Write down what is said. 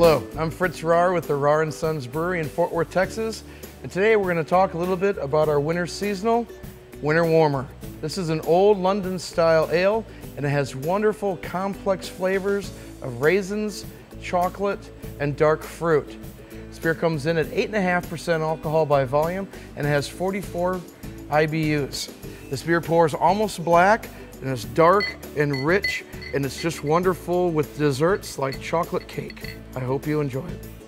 Hello, I'm Fritz Rahr with the Rahr & Sons Brewery in Fort Worth, Texas, and today we're going to talk a little bit about our winter seasonal, Winter Warmer. This is an old London-style ale, and it has wonderful, complex flavors of raisins, chocolate, and dark fruit. This beer comes in at 8.5% alcohol by volume, and it has 44 IBUs. This beer pours almost black, and it's dark and rich, and it's just wonderful with desserts like chocolate cake. I hope you enjoy it.